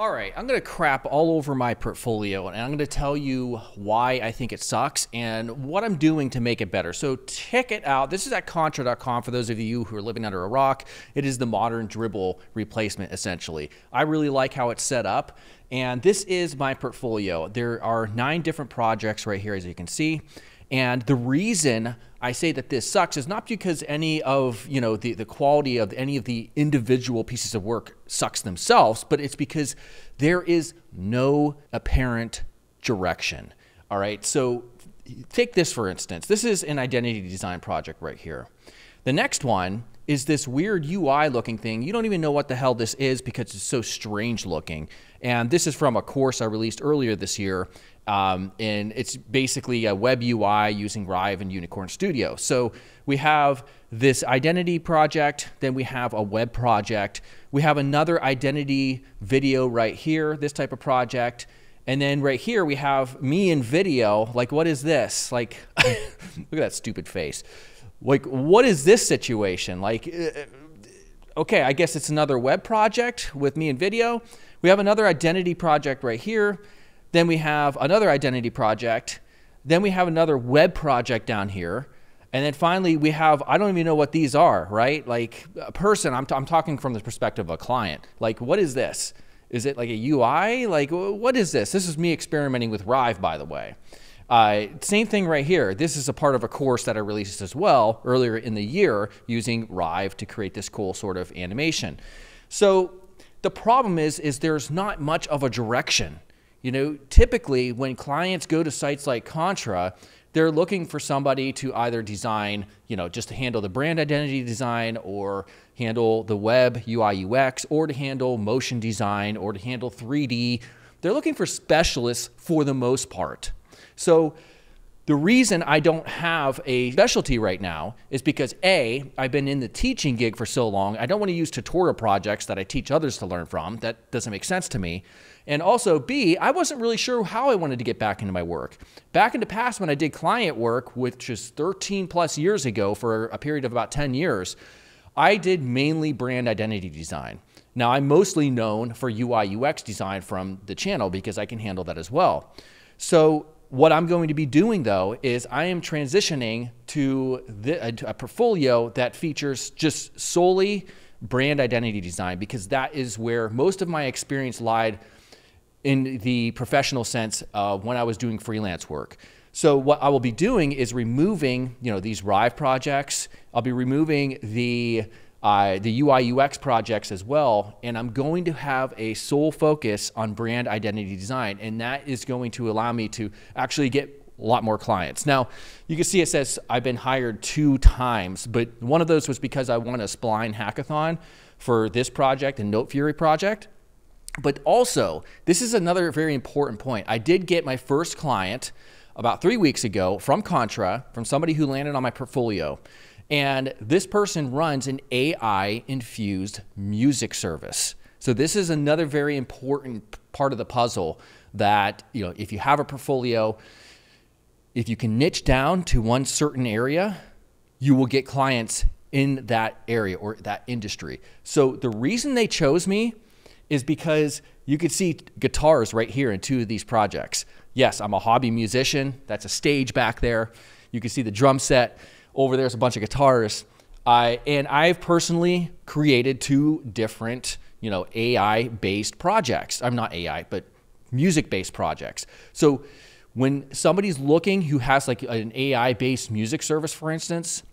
All right, I'm gonna crap all over my portfolio and I'm gonna tell you why I think it sucks and what I'm doing to make it better. So check it out. This is at Contra.com for those of you who are living under a rock. It is the modern Dribbble replacement, essentially. I really like how it's set up. And this is my portfolio. There are 9 different projects right here, as you can see. And the reason I say that this sucks is not because any of, you know, the quality of any of the individual pieces of work sucks themselves, but it's because there is no apparent direction. All right, so take this for instance. This is an identity design project right here. The next one is this weird UI looking thing. You don't even know what the hell this is because it's so strange looking. And this is from a course I released earlier this year. And it's basically a web UI using Rive and Unicorn Studio. So we have this identity project, then we have a web project. We have another identity video right here, this type of project. And then right here we have me in video. Like, what is this? Like, look at that stupid face. Like, what is this situation? Like, okay, I guess it's another web project with me in video. We have another identity project right here. Then we have another identity project. Then we have another web project down here. And then finally we have, I don't even know what these are, right? Like a person, I'm talking from the perspective of a client. Like, what is this? Is it like a UI? Like, what is this? This is me experimenting with Rive, by the way. Same thing right here. This is a part of a course that I released as well earlier in the year using Rive to create this cool sort of animation. So the problem is there's not much of a direction. You know, typically when clients go to sites like Contra, they're looking for somebody to either design, you know, just to handle the brand identity design or handle the web UI UX or to handle motion design or to handle 3D. They're looking for specialists for the most part. So the reason I don't have a specialty right now is because A, I've been in the teaching gig for so long, I don't want to use tutorial projects that I teach others to learn from. That doesn't make sense to me. And also B, I wasn't really sure how I wanted to get back into my work. Back in the past when I did client work, which is 13+ years ago for a period of about 10 years, I did mainly brand identity design. Now I'm mostly known for UI UX design from the channel because I can handle that as well. So what I'm going to be doing though is I am transitioning to a portfolio that features just solely brand identity design because that is where most of my experience lied in the professional sense when I was doing freelance work. So what I will be doing is removing, you know, these Rive projects. I'll be removing the UI UX projects as well, and I'm going to have a sole focus on brand identity design, and that is going to allow me to actually get a lot more clients. Now, you can see it says I've been hired 2 times, but one of those was because I won a Spline hackathon for this project and Note Fury project. But also, this is another very important point. I did get my first client about 3 weeks ago from Contra, from somebody who landed on my portfolio. And this person runs an AI-infused music service. So this is another very important part of the puzzle that, you know, if you have a portfolio, if you can niche down to one certain area, you will get clients in that area or that industry. So the reason they chose me is because you could see guitars right here in 2 of these projects. Yes, I'm a hobby musician. That's a stage back there. You can see the drum set. Over there's a bunch of guitars. And I've personally created 2 different, you know, AI-based projects. I'm not AI, but music-based projects. So when somebody's looking who has like an AI-based music service, for instance,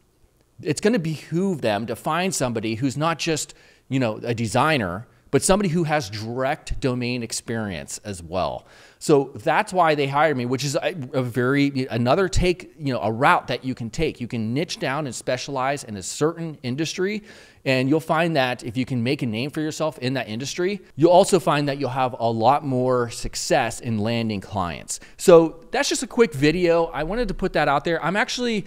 it's gonna behoove them to find somebody who's not just, you know, a designer, but somebody who has direct domain experience as well. So that's why they hired me, which is another take, you know, a route that you can take. You can niche down and specialize in a certain industry, and you'll find that if you can make a name for yourself in that industry, you'll also find that you'll have a lot more success in landing clients. So that's just a quick video. I wanted to put that out there. I'm actually,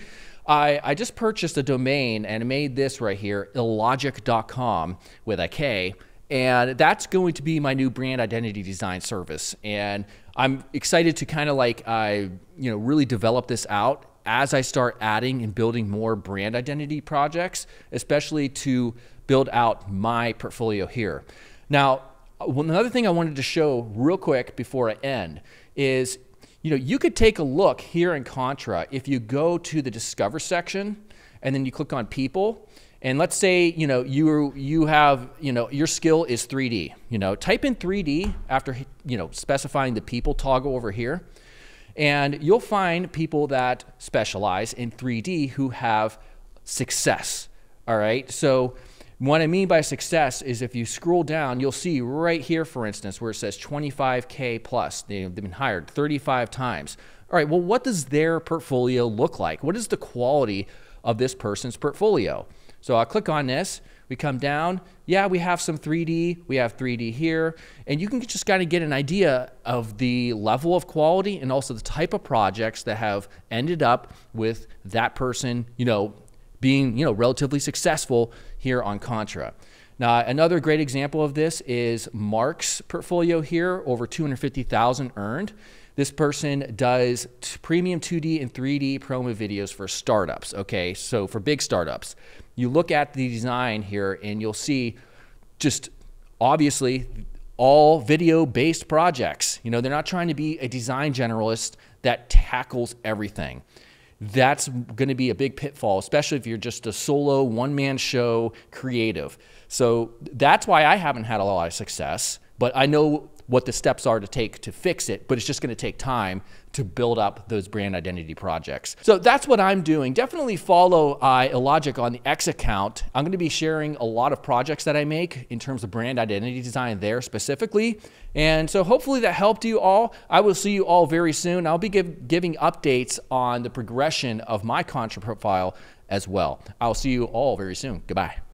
I just purchased a domain and made this right here, illogik.com with a K. And that's going to be my new brand identity design service. And I'm excited to kind of like, you know, really develop this out as I start adding and building more brand identity projects, especially to build out my portfolio here. Now, Another thing I wanted to show real quick before I end is, you know, you could take a look here in Contra. If you go to the Discover section and then you click on People, and let's say, you know, you have, you know, your skill is 3D. You know, type in 3D after, you know, specifying the people toggle over here, and you'll find people that specialize in 3D who have success. All right, so what I mean by success is if you scroll down, you'll see right here, for instance, where it says 25K plus, they've been hired 35 times. All right, well, what does their portfolio look like? What is the quality of this person's portfolio? So I'll click on this, we come down, yeah, we have some 3D, we have 3D here, and you can just kind of get an idea of the level of quality and also the type of projects that have ended up with that person, you know, being, you know, relatively successful here on Contra. Now, another great example of this is Mark's portfolio here, over 250,000 earned. This person does premium 2D and 3D promo videos for startups, okay? So for big startups. You look at the design here and you'll see just obviously all video-based projects. You know, they're not trying to be a design generalist that tackles everything. That's going to be a big pitfall, especially if you're just a solo one-man show creative. So that's why I haven't had a lot of success, but I know what the steps are to take to fix it, but it's just going to take time to build up those brand identity projects. So that's what I'm doing. Definitely follow Illogic on the X account. I'm going to be sharing a lot of projects that I make in terms of brand identity design there specifically. And so hopefully that helped you all. I will see you all very soon. I'll be giving updates on the progression of my Contra profile as well. I'll see you all very soon. Goodbye.